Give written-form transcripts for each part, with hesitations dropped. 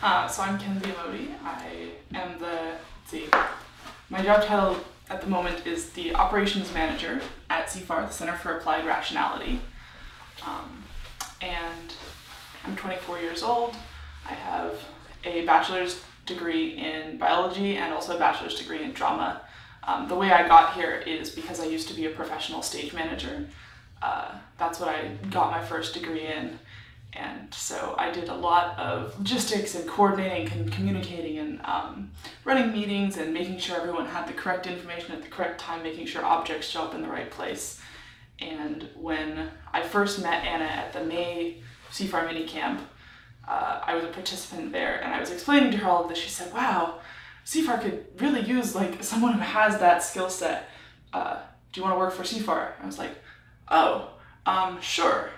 So I'm Kenzi Amodei. I am my job title at the moment is the Operations Manager at CFAR, the Center for Applied Rationality. And I'm 24 years old. I have a bachelor's degree in biology and also a bachelor's degree in drama. The way I got here is because I used to be a professional stage manager. That's what I got my first degree in. And so I did a lot of logistics and coordinating and communicating and running meetings and making sure everyone had the correct information at the correct time, making sure objects show up in the right place. And when I first met Anna at the May CFAR minicamp, I was a participant there, and I was explaining to her all of this. She said, "Wow, CFAR could really use like someone who has that skill set. Do you want to work for CFAR?" I was like, "Oh, sure."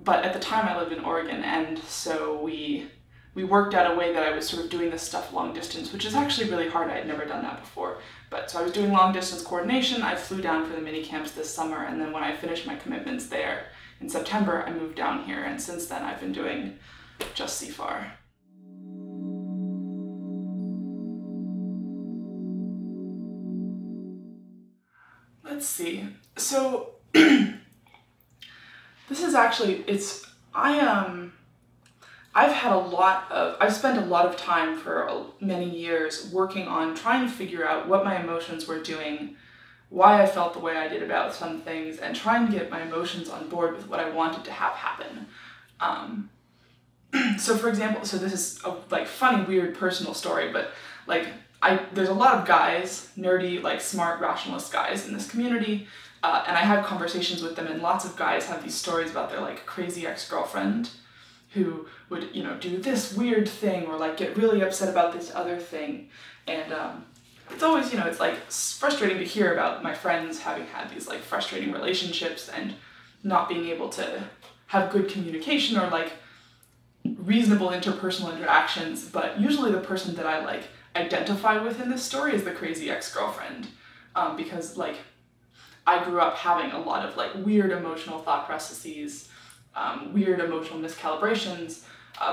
But at the time I lived in Oregon, and so we worked out a way that I was sort of doing this stuff long distance, which is actually really hard. I had never done that before. But so I was doing long distance coordination. I flew down for the mini camps this summer, and then when I finished my commitments there in September, I moved down here, and since then I've been doing just CFAR. Let's see. So this is actually, I've spent a lot of time for many years working on trying to figure out what my emotions were doing, why I felt the way I did about some things, and trying to get my emotions on board with what I wanted to have happen. So for example, so this is a funny, weird personal story, but there's a lot of guys, nerdy, smart, rationalist guys in this community. And I have conversations with them, and lots of guys have these stories about their crazy ex-girlfriend who would, do this weird thing or get really upset about this other thing. And it's always, it's frustrating to hear about my friends having had these frustrating relationships and not being able to have good communication or reasonable interpersonal interactions. But usually the person that I identify with in this story is the crazy ex-girlfriend, because I grew up having a lot of weird emotional thought processes, weird emotional miscalibrations,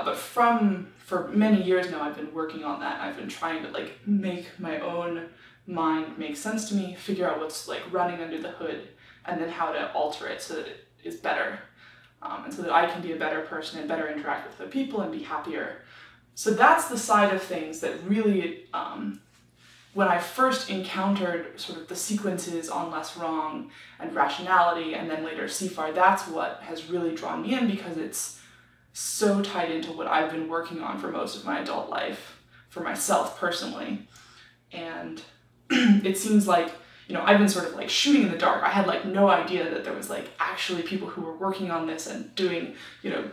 but for many years now I've been working on that. I've been trying to make my own mind make sense to me, figure out what's running under the hood, and then how to alter it so that it is better, and so that I can be a better person and better interact with other people and be happier. So that's the side of things that really when I first encountered sort of the sequences on Less Wrong and Rationality, and then later CFAR, that's what has really drawn me in, because it's so tied into what I've been working on for most of my adult life, for myself personally. And it seems I've been sort of shooting in the dark. I had no idea that there was actually people who were working on this and doing,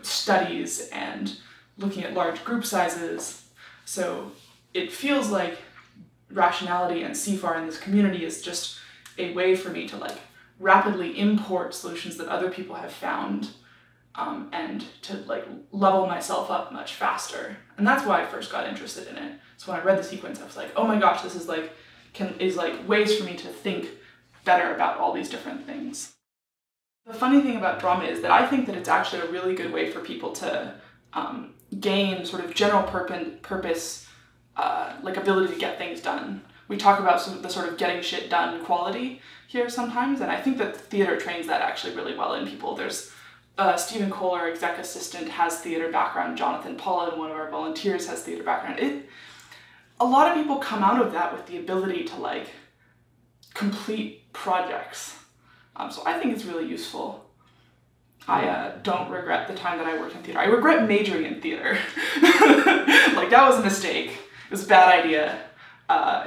studies and looking at large group sizes. So it feels like rationality and CFAR in this community is just a way for me to rapidly import solutions that other people have found, and to level myself up much faster. And that's why I first got interested in it. So when I read the sequence, I was like, oh my gosh, this is ways for me to think better about all these different things. The funny thing about drama is that I think that it's actually a really good way for people to gain sort of general purpose ability to get things done. We talk about the sort of getting shit done quality here sometimes, and I think that theater trains that actually really well in people. There's Stephen Kohler, exec assistant, has theater background. Jonathan Pollen, one of our volunteers, has theater background. A lot of people come out of that with the ability to complete projects. So I think it's really useful. I don't regret the time that I worked in theater. I regret majoring in theater. That was a mistake. It was a bad idea,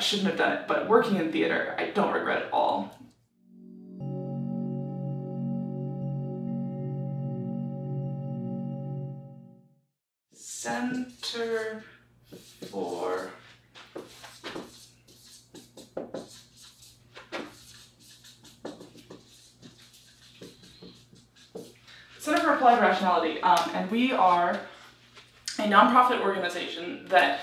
shouldn't have done it, but working in theater, I don't regret at all. Center for Applied Rationality, and we are a nonprofit organization that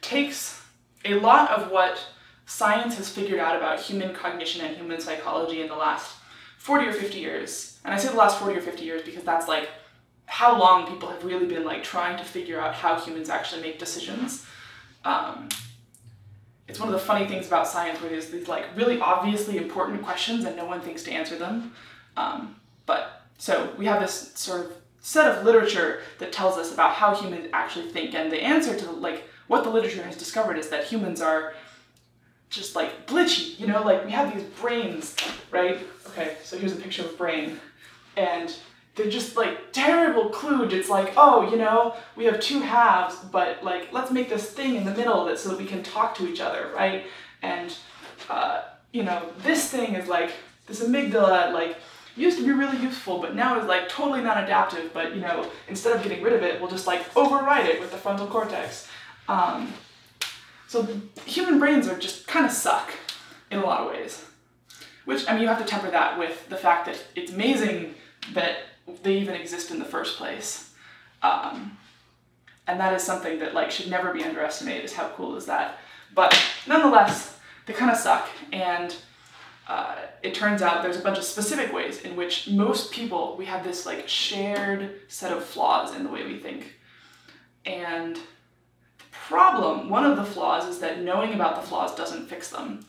takes a lot of what science has figured out about human cognition and human psychology in the last 40 or 50 years. And I say the last 40 or 50 years because that's how long people have really been like trying to figure out how humans actually make decisions. It's one of the funny things about science where there's these like really obviously important questions and no one thinks to answer them. So we have this sort of set of literature that tells us about how humans actually think, and the answer to like what the literature has discovered is that humans are just like glitchy, you know, like we have these brains, right? Okay, so here's a picture of a brain, and they're just like terrible kludge. It's like, oh, you know, we have two halves, but like let's make this thing in the middle that so that we can talk to each other, right? And you know, this thing is like this amygdala, like used to be really useful, but now is like totally non-adaptive. But you know, instead of getting rid of it, we'll just like override it with the frontal cortex. So human brains are just kind of suck in a lot of ways, which I mean you have to temper that with the fact that it's amazing that they even exist in the first place, and that is something that like should never be underestimated. Is how cool is that? But nonetheless, they kind of suck, and it turns out there's a bunch of specific ways in which most people we have this like shared set of flaws in the way we think. And the problem, one of the flaws, is that knowing about the flaws doesn't fix them.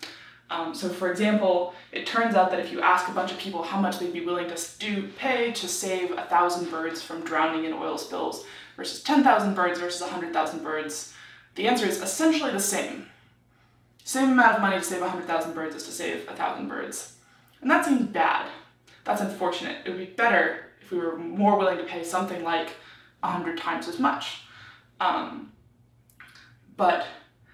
So for example, it turns out that if you ask a bunch of people how much they'd be willing to pay to save 1,000 birds from drowning in oil spills versus 10,000 birds versus 100,000 birds, the answer is essentially the same. Same amount of money to save 100,000 birds as to save 1,000 birds. And that seems bad. That's unfortunate. It would be better if we were more willing to pay something like 100 times as much. But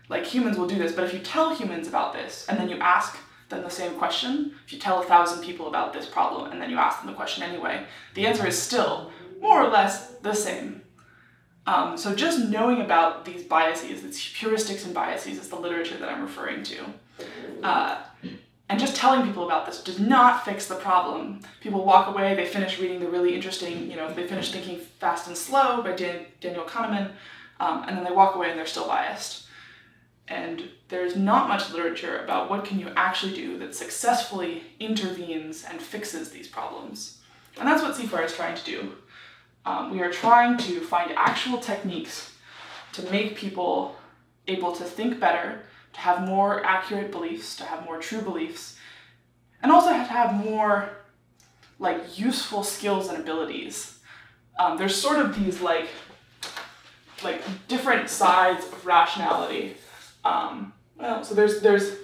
like humans will do this, but if you tell humans about this and then you ask them the same question, if you tell 1,000 people about this problem and then you ask them the question anyway, the answer is still more or less the same. So just knowing about these biases, these heuristics and biases, is the literature that I'm referring to. And just telling people about this does not fix the problem. People walk away, they finish reading the really interesting, you know, they finish Thinking Fast and Slow by Daniel Kahneman, and then they walk away and they're still biased. And there's not much literature about what can you actually do that successfully intervenes and fixes these problems. And that's what C4 is trying to do. We are trying to find actual techniques to make people able to think better, to have more accurate beliefs, to have more true beliefs, and also to have more like useful skills and abilities. There's sort of these like different sides of rationality. So there's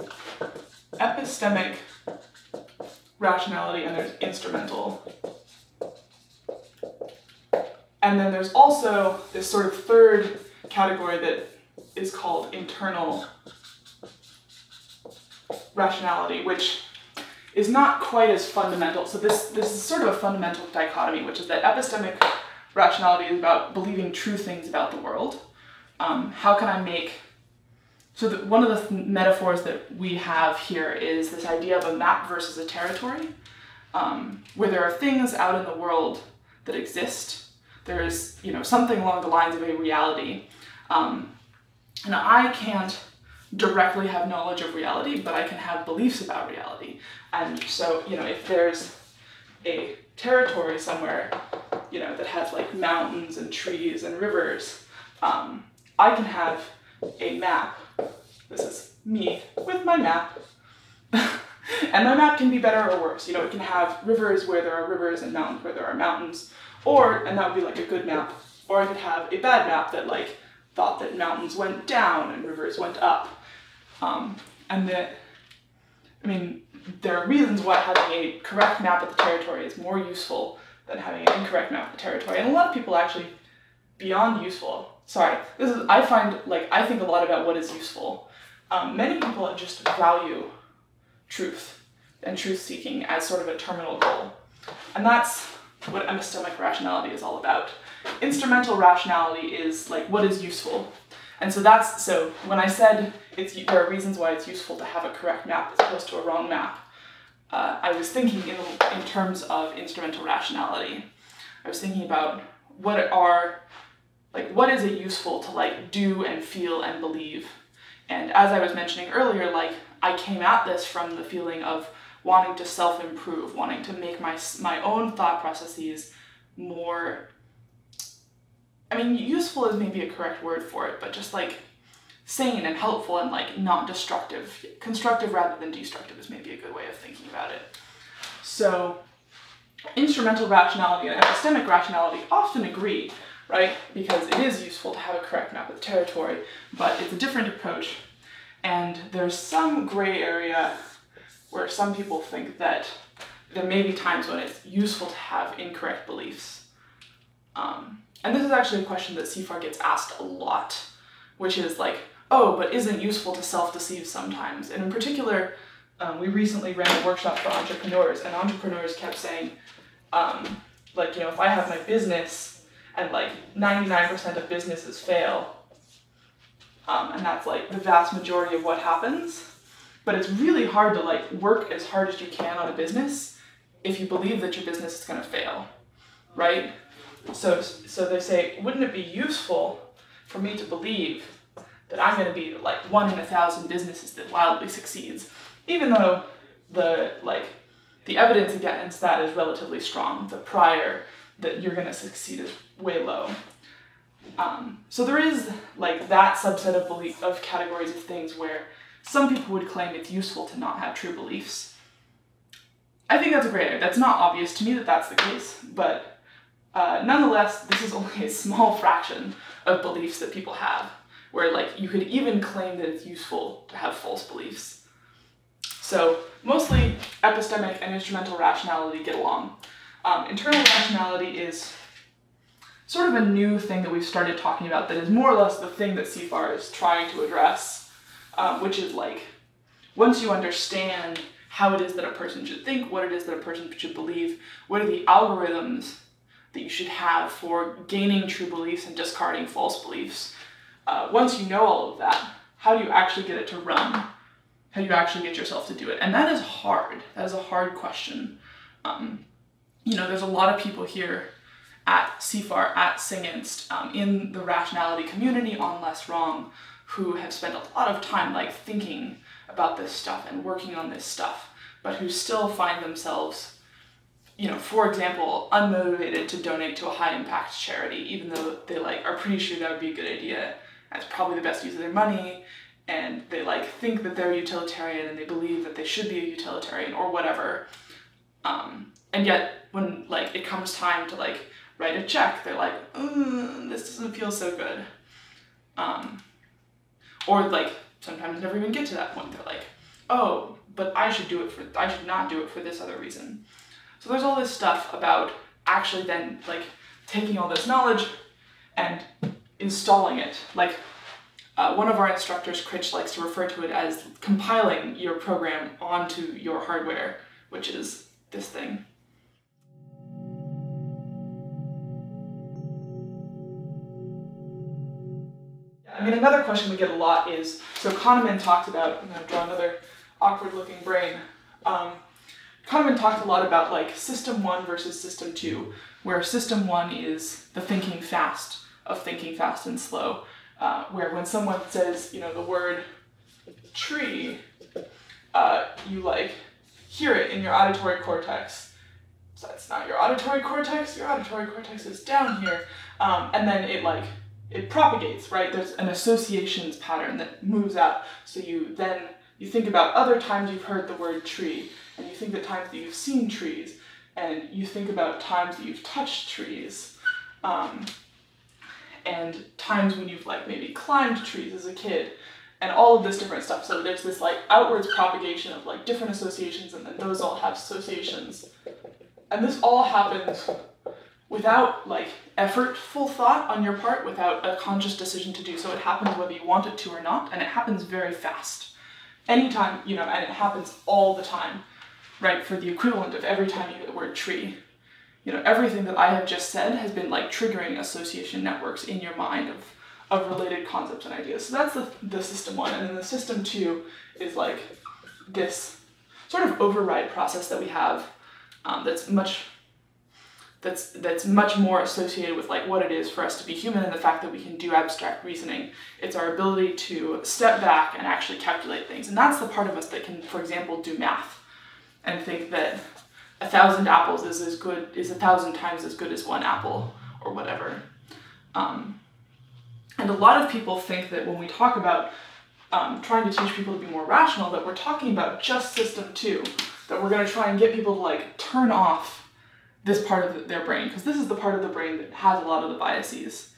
epistemic rationality and there's instrumental. And then there's also this sort of third category that is called internal rationality, which is not quite as fundamental. So this is sort of a fundamental dichotomy, which is that epistemic rationality is about believing true things about the world. How can I make... So one of the metaphors that we have here is this idea of a map versus a territory, where there are things out in the world that exist. There is, you know, something along the lines of a reality, and I can't directly have knowledge of reality, but I can have beliefs about reality. And so, you know, if there's a territory somewhere, you know, that has like mountains and trees and rivers, I can have a map. This is me with my map. And my map can be better or worse. You know, it can have rivers where there are rivers and mountains where there are mountains, and that would be like a good map. Or I could have a bad map that like thought that mountains went down and rivers went up. And that, I mean, there are reasons why having a correct map of the territory is more useful than having an incorrect map of the territory. And a lot of people actually, beyond useful, I find, like, I think a lot about what is useful. Many people just value truth and truth-seeking as sort of a terminal goal. And that's what epistemic rationality is all about. Instrumental rationality is, like, what is useful. And so that's, so when I said there are reasons why it's useful to have a correct map as opposed to a wrong map, I was thinking in terms of instrumental rationality. I was thinking about what is it useful to, like, do and feel and believe. And as I was mentioning earlier, like, I came at this from the feeling of wanting to self-improve, wanting to make my own thought processes more I mean, useful is maybe a correct word for it, but just like sane and helpful and like not destructive. Constructive rather than destructive is maybe a good way of thinking about it. So instrumental rationality and epistemic rationality often agree, right? Because it is useful to have a correct map of the territory, but it's a different approach. And there's some gray area where some people think that there may be times when it's useful to have incorrect beliefs. And this is actually a question that CFAR gets asked a lot, which is like, oh, but isn't useful to self-deceive sometimes? And in particular, we recently ran a workshop for entrepreneurs, and entrepreneurs kept saying, like, you know, if I have my business and like 99% of businesses fail, and that's like the vast majority of what happens, but it's really hard to like work as hard as you can on a business if you believe that your business is going to fail, right? So they say, wouldn't it be useful for me to believe that I'm going to be like 1 in 1,000 businesses that wildly succeeds, even though the evidence against that is relatively strong. The prior that you're going to succeed is way low. So there is like that subset of belief of categories of things where some people would claim it's useful to not have true beliefs. I think that's a gray area. That's not obvious to me that that's the case, but nonetheless, this is only a small fraction of beliefs that people have, where like you could even claim that it's useful to have false beliefs. So mostly epistemic and instrumental rationality get along. Internal rationality is sort of a new thing that we've started talking about that is more or less the thing that CFAR is trying to address, which is like, once you understand how it is that a person should think, what it is that a person should believe, what are the algorithms that you should have for gaining true beliefs and discarding false beliefs. Once you know all of that, how do you actually get it to run? How do you actually get yourself to do it? And that is hard. That is a hard question. You know, there's a lot of people here at CFAR, at Singinst, in the rationality community on Less Wrong, who have spent a lot of time like thinking about this stuff and working on this stuff, but who still find themselves, you know, for example, unmotivated to donate to a high-impact charity, even though they like are pretty sure that would be a good idea. That's probably the best use of their money, and they like think that they're utilitarian and they believe that they should be a utilitarian or whatever. And yet, when like it comes time to like write a check, they're like, "This doesn't feel so good," or like sometimes never even get to that point. They're like, "Oh, but I should not do it for this other reason." So there's all this stuff about actually then like taking all this knowledge and installing it. Like one of our instructors, Critch, likes to refer to it as compiling your program onto your hardware, which is this thing. I mean, another question we get a lot is, so Kahneman talks about, I'm going to draw another awkward looking brain. Kahneman talked a lot about like system 1 versus system 2, where system 1 is the thinking fast of Thinking Fast and Slow, where when someone says, you know, the word tree, you like hear it in your auditory cortex. So that's not your auditory cortex. Your auditory cortex is down here, and then it propagates, right? There's an associations pattern that moves out. So you think about other times you've heard the word tree, and you think the times that you've seen trees, and you think about times that you've touched trees, and times when you've like maybe climbed trees as a kid, and all of this different stuff. So there's this like outwards propagation of like different associations, and then those all have associations. And this all happens without like effortful thought on your part, without a conscious decision to do so. It happens whether you want it to or not, and it happens very fast. Anytime, you know, and it happens all the time, right? For the equivalent of every time you hear the word tree. You know, everything that I have just said has been like triggering association networks in your mind of related concepts and ideas. So that's the system 1. And then the system 2 is like this sort of override process that we have that's much more associated with like what it is for us to be human and the fact that we can do abstract reasoning. It's our ability to step back and actually calculate things. And that's the part of us that can, for example, do math and think that 1,000 apples is 1,000 times as good as 1 apple or whatever. And a lot of people think that when we talk about trying to teach people to be more rational, that we're talking about just system two, that we're going to try and get people to like turn off this part of their brain, because this is the part of the brain that has a lot of the biases,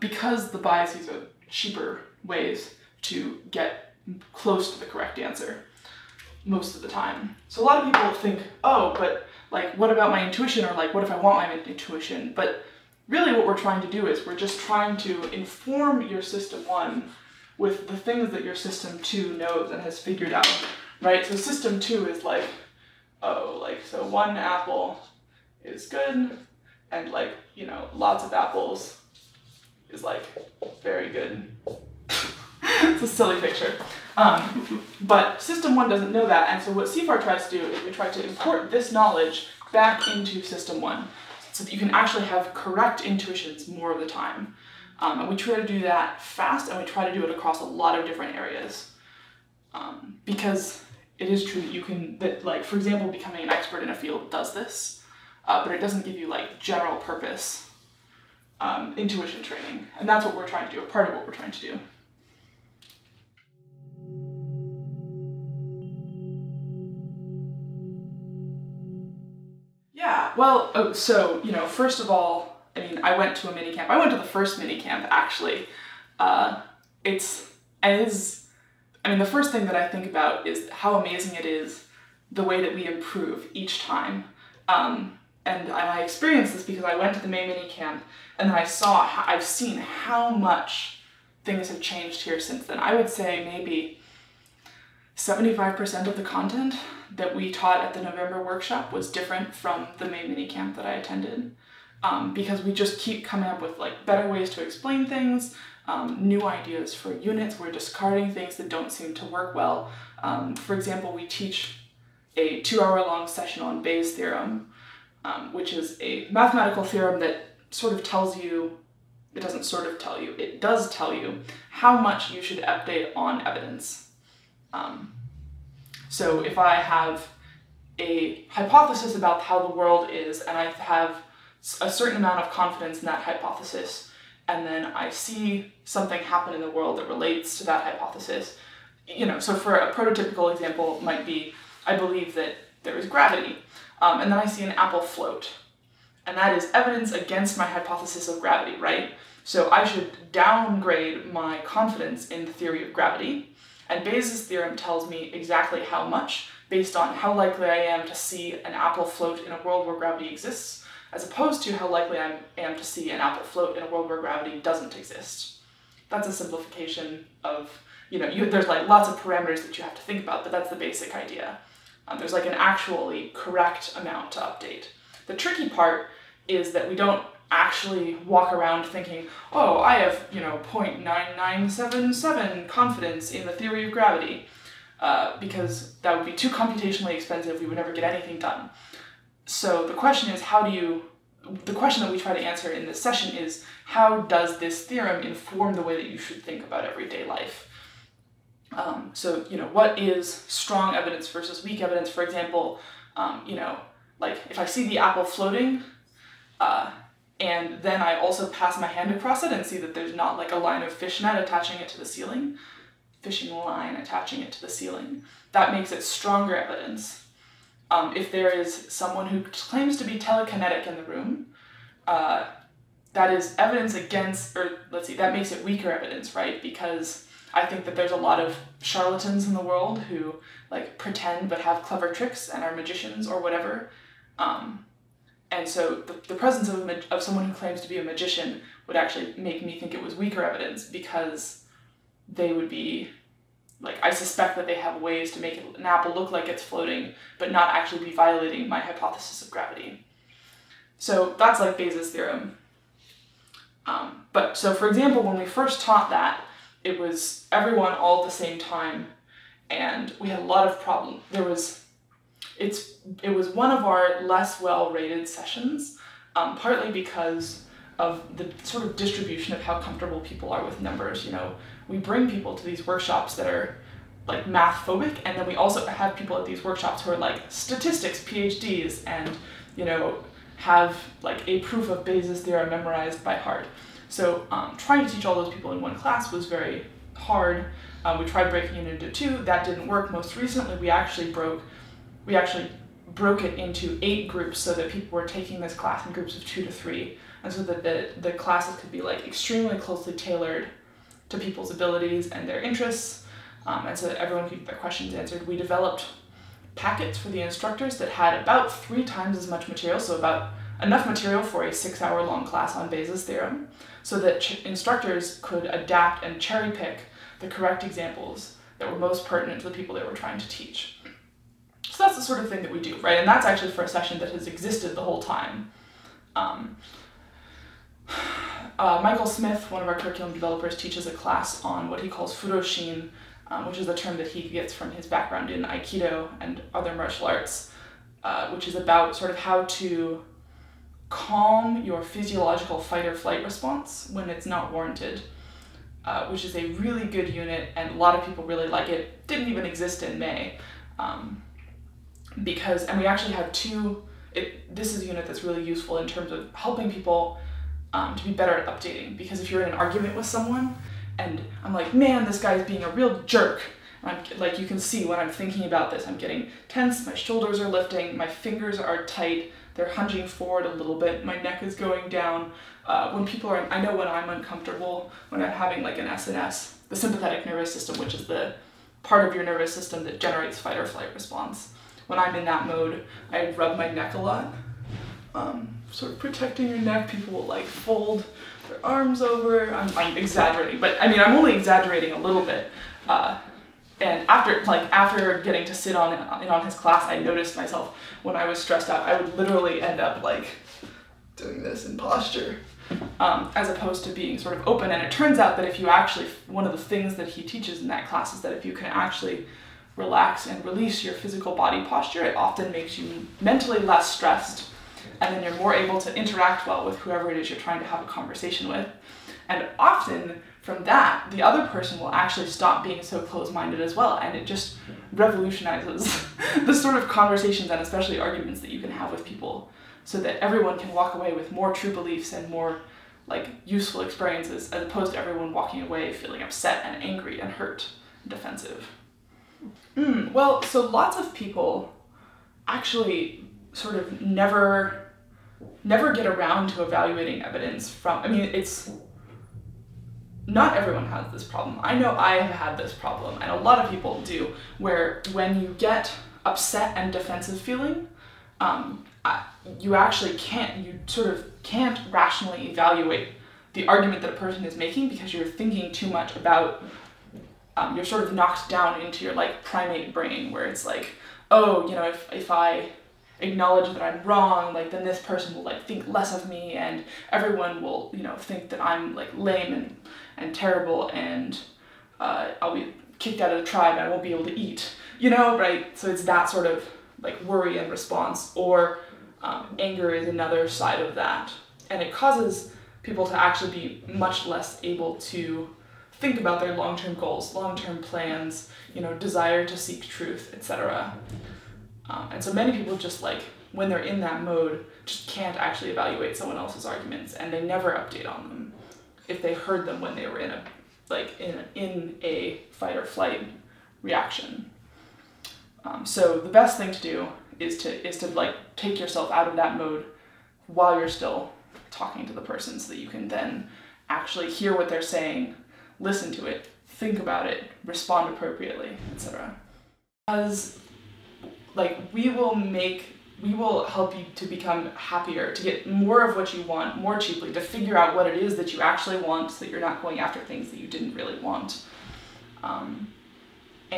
because the biases are cheaper ways to get close to the correct answer most of the time. So a lot of people think, oh, but like, what about my intuition? Or like, what if I want my intuition? But really what we're trying to do is we're just trying to inform your system one with the things that your system two knows and has figured out, right? So system two is like, oh, like, so one apple is good, and like, you know, lots of apples is like very good. It's a silly picture. But system one doesn't know that, and so what CFAR tries to do is we try to import this knowledge back into system one so that you can actually have correct intuitions more of the time. And we try to do that fast, and we try to do it across a lot of different areas. Because it is true that you can, that like, for example, becoming an expert in a field does this, but it doesn't give you like general purpose intuition training. And that's what we're trying to do, a part of what we're trying to do. Yeah, well, oh, so, you know, first of all, I mean, I went to a mini camp. I went to the first mini camp, actually. I mean, the first thing that I think about is how amazing it is the way that we improve each time. And I experienced this because I went to the May mini camp, and then I saw, I've seen how much things have changed here since then. I would say maybe 75% of the content that we taught at the November workshop was different from the May mini camp that I attended. Because we just keep coming up with like better ways to explain things, new ideas for units. We're discarding things that don't seem to work well. For example, we teach a 2-hour-long session on Bayes' theorem, which is a mathematical theorem that sort of tells you, it doesn't sort of tell you, it does tell you how much you should update on evidence. So if I have a hypothesis about how the world is, and I have a certain amount of confidence in that hypothesis, and then I see something happen in the world that relates to that hypothesis. You know, so for a prototypical example might be, I believe that there is gravity, and then I see an apple float. And that is evidence against my hypothesis of gravity, right? So I should downgrade my confidence in the theory of gravity, and Bayes' theorem tells me exactly how much based on how likely I am to see an apple float in a world where gravity exists, as opposed to how likely I am to see an apple float in a world where gravity doesn't exist. That's a simplification of, you know, there's like lots of parameters that you have to think about, but that's the basic idea. There's like an actually correct amount to update. The tricky part is that we don't actually walk around thinking, oh, I have, you know, 0.9977 confidence in the theory of gravity, because that would be too computationally expensive, we would never get anything done. So the question is, how do you, the question that we try to answer in this session is, how does this theorem inform the way that you should think about everyday life? So, you know, what is strong evidence versus weak evidence? For example, you know, like if I see the apple floating, and then I also pass my hand across it and see that there's not like a line of fishnet attaching it to the ceiling, that makes it stronger evidence. If there is someone who claims to be telekinetic in the room, that is evidence against, or let's see, that makes it weaker evidence, right? Because I think that there's a lot of charlatans in the world who like pretend but have clever tricks and are magicians or whatever. And so the presence of someone who claims to be a magician would actually make me think it was weaker evidence, because they would be, like, I suspect that they have ways to make an apple look like it's floating, but not actually be violating my hypothesis of gravity. So that's like Bayes' theorem. But so for example, when we first taught that, it was everyone all at the same time, and we had a lot of problems. It was one of our less well-rated sessions, partly because of the sort of distribution of how comfortable people are with numbers. You know, we bring people to these workshops that are like math phobic, and then we also have people at these workshops who are like statistics PhDs and, you know, have like a proof of Bayes' theorem memorized by heart. So trying to teach all those people in one class was very hard. We tried breaking it into two. That didn't work. Most recently, we actually broke it into 8 groups so that people were taking this class in groups of 2 to 3, and so that the classes could be like extremely closely tailored to people's abilities and their interests, and so that everyone could get their questions answered. We developed packets for the instructors that had about 3 times as much material, so about enough material for a 6-hour long class on Bayes' theorem, so that instructors could adapt and cherry pick the correct examples that were most pertinent to the people they were trying to teach. So that's the sort of thing that we do, right? And that's actually for a session that has existed the whole time. Michael Smith, one of our curriculum developers, teaches a class on what he calls Fudoshin, which is a term that he gets from his background in Aikido and other martial arts, which is about sort of how to calm your physiological fight or flight response when it's not warranted, which is a really good unit, and a lot of people really like it. Didn't even exist in May. And we actually have this is a unit that's really useful in terms of helping people to be better at updating, because if you're in an argument with someone and I'm like, man, this guy's being a real jerk, and I'm like, you can see when I'm thinking about this, I'm getting tense, my shoulders are lifting, my fingers are tight, they're hunching forward a little bit, my neck is going down. When people are, I know when I'm uncomfortable, when I'm having like an SNS, the sympathetic nervous system, which is the part of your nervous system that generates fight or flight response. When I'm in that mode, I rub my neck a lot. Sort of protecting your neck, people will like fold their arms over. I'm exaggerating, but I mean, I'm only exaggerating a little bit. And after getting to sit in on his class, I noticed myself when I was stressed out, I would literally end up like doing this in posture, as opposed to being sort of open. And it turns out that if you actually, one of the things that he teaches in that class is that if you can actually relax and release your physical body posture, it often makes you mentally less stressed, and then you're more able to interact well with whoever it is you're trying to have a conversation with. And often from that, the other person will actually stop being so closed-minded as well, and it just revolutionizes the sort of conversations and especially arguments that you can have with people, so that everyone can walk away with more true beliefs and more like useful experiences, as opposed to everyone walking away feeling upset and angry and hurt and defensive. Well, so lots of people actually sort of never get around to evaluating evidence from, I mean, it's, not everyone has this problem. I know I have had this problem, and a lot of people do, where when you get upset and defensive feeling, you sort of can't rationally evaluate the argument that a person is making, because you're thinking too much about, you're sort of knocked down into your like primate brain, where it's like, oh, you know, if I acknowledge that I'm wrong, like then this person will like think less of me, and everyone will, you know, think that I'm like lame and terrible, and I'll be kicked out of the tribe and I won't be able to eat, you know, right? So it's that sort of like worry and response, or anger is another side of that, and it causes people to actually be much less able to think about their long-term goals, long-term plans, you know, desire to seek truth, etc. And so many people just like, when they're in that mode, just can't actually evaluate someone else's arguments, and they never update on them if they heard them when they were in a fight or flight reaction. So the best thing to do is to like take yourself out of that mode while you're still talking to the person, so that you can then actually hear what they're saying, listen to it, think about it, respond appropriately, etc. Because like we will help you to become happier, to get more of what you want more cheaply, to figure out what it is that you actually want, so that you're not going after things that you didn't really want.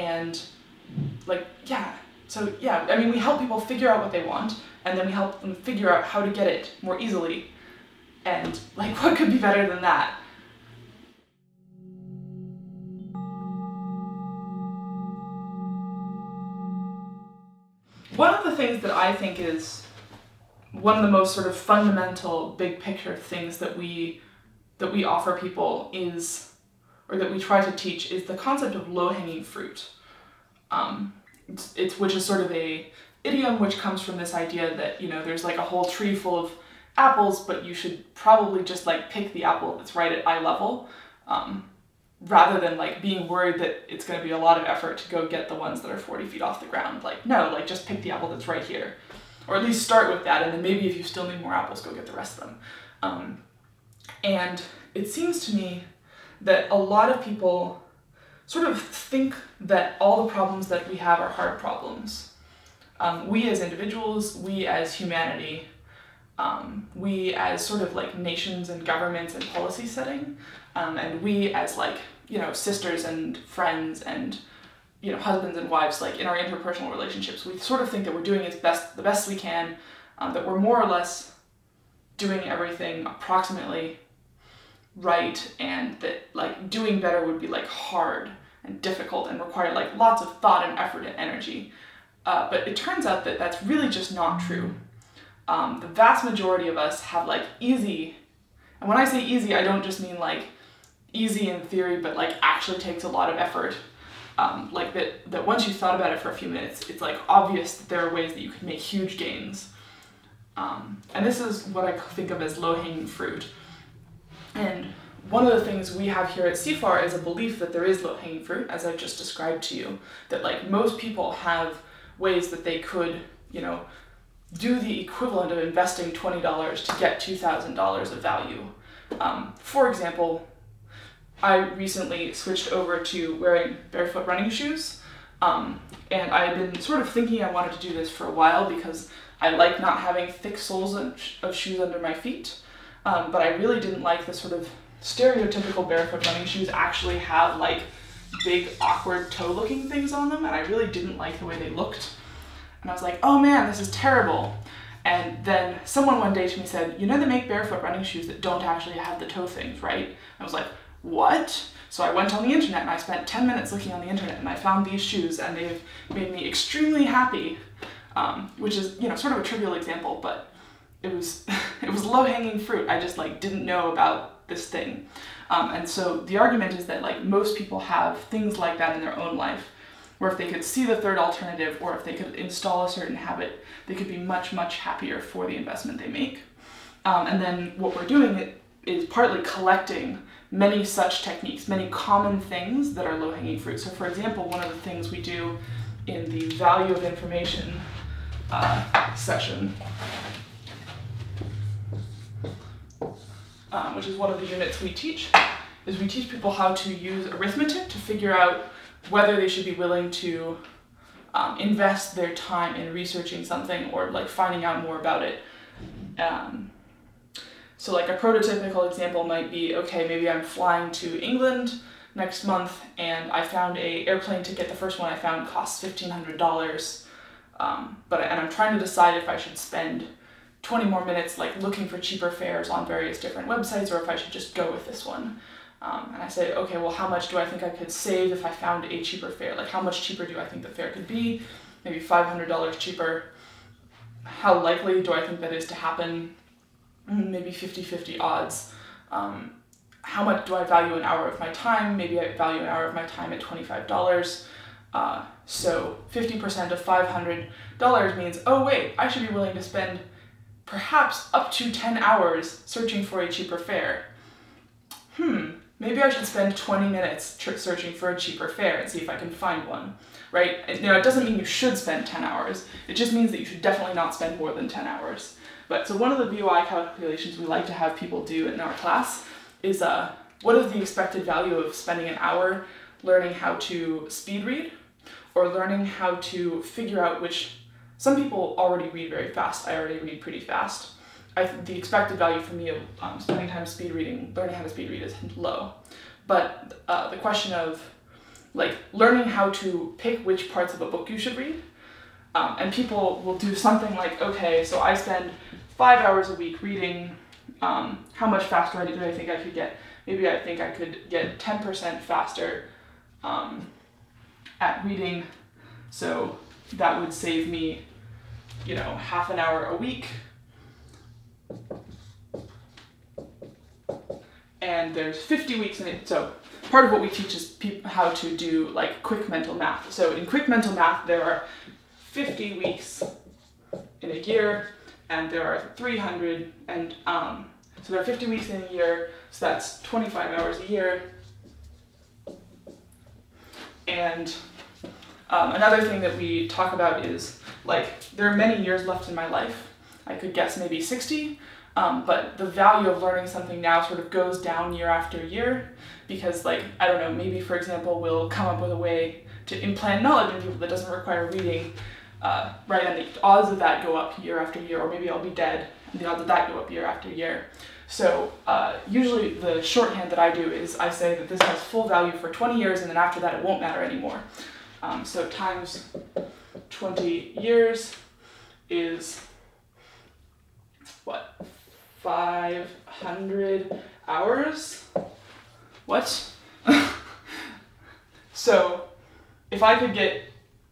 And like, yeah, so yeah, I mean, we help people figure out what they want, and then we help them figure out how to get it more easily. And like, what could be better than that? One of the things that I think is one of the most sort of fundamental big picture things that we offer people is, or that we try to teach, is the concept of low-hanging fruit, which is sort of a idiom, which comes from this idea that, you know, there's like a whole tree full of apples, but you should probably just like pick the apple that's right at eye level, rather than like being worried that it's going to be a lot of effort to go get the ones that are 40 feet off the ground. Like, no, like just pick the apple that's right here, or at least start with that, and then maybe if you still need more apples, go get the rest of them. And it seems to me that a lot of people sort of think that all the problems that we have are hard problems. We as individuals, we as humanity, we as sort of like nations and governments and policy setting, and we as like, you know, sisters and friends and, you know, husbands and wives, like in our interpersonal relationships, we sort of think that we're doing the best we can, that we're more or less doing everything approximately right, and that like doing better would be like hard and difficult and require like lots of thought and effort and energy. But it turns out that that's really just not true. The vast majority of us have like easy, and when I say easy, I don't just mean like easy in theory, but like actually takes a lot of effort. Like that once you've thought about it for a few minutes, it's like obvious that there are ways that you can make huge gains. And this is what I think of as low-hanging fruit. And one of the things we have here at CFAR is a belief that there is low-hanging fruit, as I've just described to you, that like most people have ways that they could, you know, do the equivalent of investing $20 to get $2,000 of value. For example, I recently switched over to wearing barefoot running shoes, and I've been sort of thinking I wanted to do this for a while because I like not having thick soles of shoes under my feet. But I really didn't like the sort of stereotypical barefoot running shoes actually have like big awkward toe looking things on them, and I really didn't like the way they looked. And I was like, oh man, this is terrible. And then someone one day to me said, you know, they make barefoot running shoes that don't actually have the toe things, right? I was like, what? So I went on the internet and I spent 10 minutes looking on the internet and I found these shoes, and they've made me extremely happy, which is, you know, sort of a trivial example, but it was low-hanging fruit. I just like didn't know about this thing. And so the argument is that like most people have things like that in their own life, where if they could see the third alternative, or if they could install a certain habit, they could be much, much happier for the investment they make. And then what we're doing is partly collecting many such techniques, many common things that are low-hanging fruit. So for example, one of the things we do in the value of information section, which is one of the units we teach, is we teach people how to use arithmetic to figure out whether they should be willing to invest their time in researching something or like finding out more about it. So like a prototypical example might be, okay, maybe I'm flying to England next month and I found an airplane ticket. The first one I found costs $1,500, and I'm trying to decide if I should spend 20 more minutes like looking for cheaper fares on various different websites, or if I should just go with this one. And I say, okay, well, how much do I think I could save if I found a cheaper fare? Like, how much cheaper do I think the fare could be? Maybe $500 cheaper. How likely do I think that is to happen? Maybe 50-50 odds. How much do I value an hour of my time? Maybe I value an hour of my time at $25. So 50% of $500 means, oh wait, I should be willing to spend perhaps up to 10 hours searching for a cheaper fare. Maybe I should spend 20 minutes searching for a cheaper fare and see if I can find one, right? And, you know, it doesn't mean you should spend 10 hours. It just means that you should definitely not spend more than 10 hours. But so one of the VOI calculations we like to have people do in our class is what is the expected value of spending an hour learning how to speed read, or learning how to figure out which... Some people already read very fast. I already read pretty fast. The expected value for me of spending time speed reading, learning how to speed read, is low. But the question of like learning how to pick which parts of a book you should read, and people will do something like, okay, so I spend 5 hours a week reading. How much faster do I think I could get? Maybe I think I could get 10% faster at reading. So that would save me, you know, half an hour a week. And there's 50 weeks in it. So part of what we teach is people how to do like quick mental math. So in quick mental math, there are 50 weeks in a year, and there are 300, and so there are 50 weeks in a year, so that's 25 hours a year. And another thing that we talk about is, like, there are many years left in my life. I could guess maybe 60, but the value of learning something now sort of goes down year after year, because, like, I don't know, maybe, for example, we'll come up with a way to implant knowledge in people that doesn't require reading, right? And the odds of that go up year after year, or maybe I'll be dead, and the odds of that go up year after year. So usually the shorthand that I do is I say that this has full value for 20 years, and then after that it won't matter anymore. So times 20 years is what? 500 hours? What? So if I could get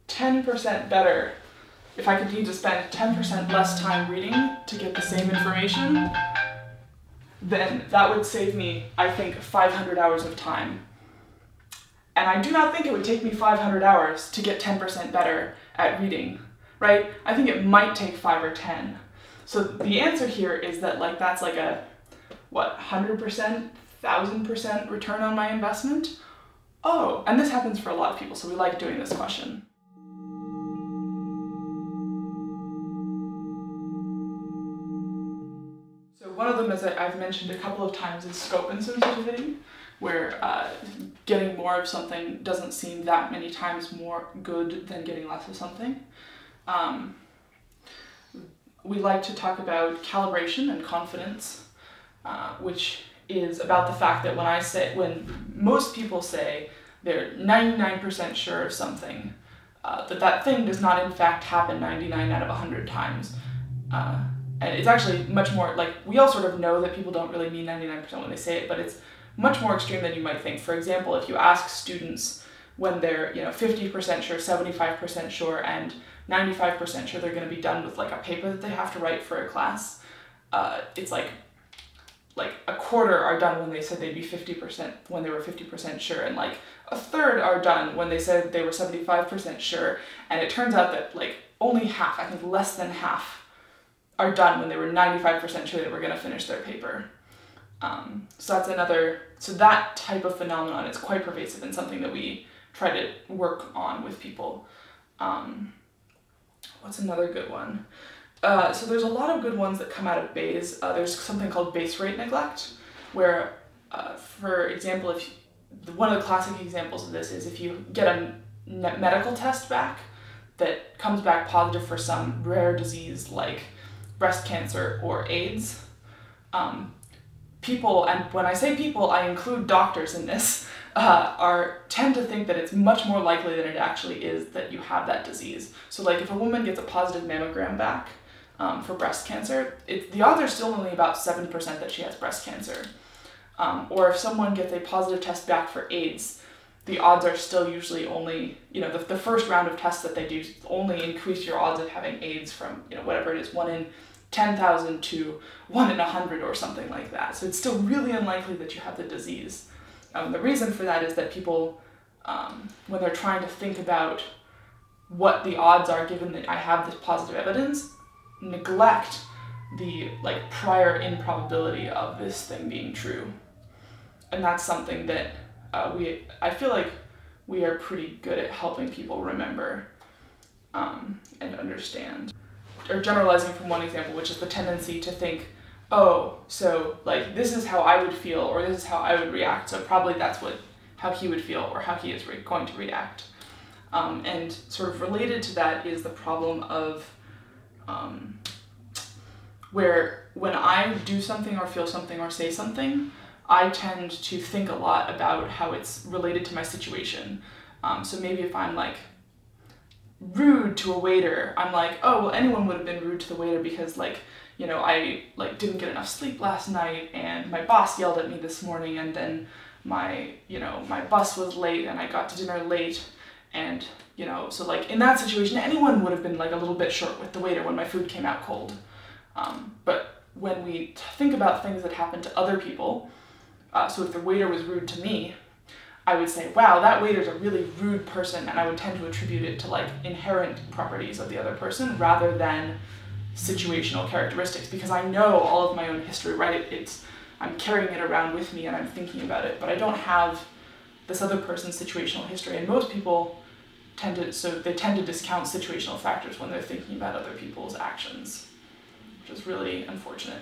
10% better, if I could need to spend 10% less time reading to get the same information, then that would save me, I think, 500 hours of time. And I do not think it would take me 500 hours to get 10% better at reading, right? I think it might take 5 or 10. So the answer here is that, like, that's like a, what, 100%, 1,000% return on my investment? Oh, and this happens for a lot of people, so we like doing this question. So one of them, as I've mentioned a couple of times, is scope and sensitivity, where getting more of something doesn't seem that many times more good than getting less of something. We like to talk about calibration and confidence, which is about the fact that when most people say they're 99% sure of something, that thing does not in fact happen 99 out of 100 times. And it's actually much more, like, we all sort of know that people don't really mean 99% when they say it, but it's much more extreme than you might think. For example, if you ask students when they're, you know, 50% sure, 75% sure, and 95% sure they're going to be done with, like, a paper that they have to write for a class, it's like a quarter are done when they said they'd be 50%, when they were 50% sure, and like a third are done when they said they were 75% sure, and it turns out that, like, only half, I think less than half, are done when they were 95% sure they were going to finish their paper. So that's another, so that type of phenomenon is quite pervasive and something that we try to work on with people. What's another good one? So there's a lot of good ones that come out of Bayes. There's something called base rate neglect, where, for example, one of the classic examples of this is if you get a medical test back that comes back positive for some rare disease like breast cancer or AIDS, people, and when I say people, I include doctors in this, tend to think that it's much more likely than it actually is that you have that disease. So, like, if a woman gets a positive mammogram back for breast cancer, the odds are still only about 7% that she has breast cancer. Or if someone gets a positive test back for AIDS, the odds are still usually only, you know, the first round of tests that they do only increase your odds of having AIDS from, you know, whatever it is, 1 in 10,000 to 1 in 100 or something like that. So it's still really unlikely that you have the disease. The reason for that is that people, when they're trying to think about what the odds are given that I have this positive evidence, neglect the, like, prior improbability of this thing being true. And that's something that I feel like we are pretty good at helping people remember and understand. Or generalizing from one example, which is the tendency to think, oh, so, like, this is how I would feel, or this is how I would react, so probably that's how he would feel, or how he is going to react. And sort of related to that is the problem of where when I do something or feel something or say something, I tend to think a lot about how it's related to my situation. So maybe if I'm, like, rude to a waiter, I'm like, oh, well, anyone would have been rude to the waiter because, like, you know, I, like, didn't get enough sleep last night, and my boss yelled at me this morning, and then my, you know, my bus was late, and I got to dinner late, and, you know, so, like, in that situation, anyone would have been, like, a little bit short with the waiter when my food came out cold. But when we think about things that happen to other people, so if the waiter was rude to me, I would say, wow, that waiter's a really rude person, and I would tend to attribute it to like inherent properties of the other person rather than situational characteristics, because I know all of my own history, right? I'm carrying it around with me and I'm thinking about it, but I don't have this other person's situational history. And most people tend to discount situational factors when they're thinking about other people's actions, which is really unfortunate.